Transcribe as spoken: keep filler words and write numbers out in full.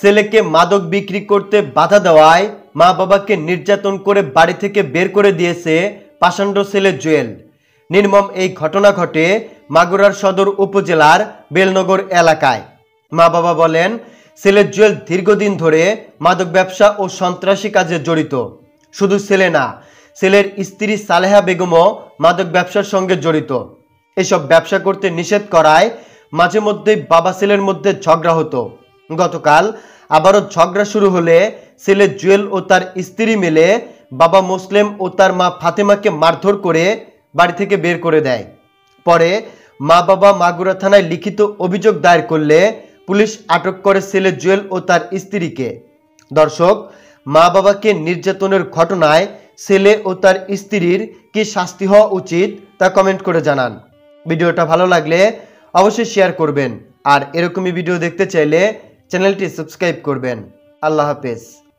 सेलेके मादक बिक्री करते बाधा देवाय मा बाबाके निर्यातन करे बाड़ी थेके बेर करे दिएछे पाषाण्ड सेले जुएल। निर्मम एई घटना घटे मागुड़ार सदर उपजेलार बेलनगर एलाकाय। मा बाबा बोलेन सेले जुएल दीर्घदिन धरे मादक व्यवसा और सन्त्रासी काजे जड़ित। शुधु सेले ना, सेलेर स्त्री सालेहा बेगमो मादक व्यवसार संगे जड़ित। एसब व्यवसा करते निषेध कराय माझे मध्य बाबा सेलेर मध्य झगड़ा हतो। गतकाल आबारो झगड़ा शुरू होले सेले जुएल और तार स्त्री मिले बाबा मुस्लिम और तार मा फातेमा के मारधर करे बाड़ी थेके बेर करे देय। परे मा बाबा मागुड़ा थानाय लिखित अभियोग दायर करले पुलिश आटक करे सेले जुएल और तार स्त्री के। दर्शक, मा बाबा के निर्यातनेर घटनाय सेले और तार स्त्रीर की शास्ति हवा उचित ता कमेंट करे जानान। भिडियोटा भालो लागले अवश्यई शेयर करबेन और एरकमई भिडियो देखते चाइले चैनलटी सब्सक्राइब करबेन। आल्लाह हाफेज।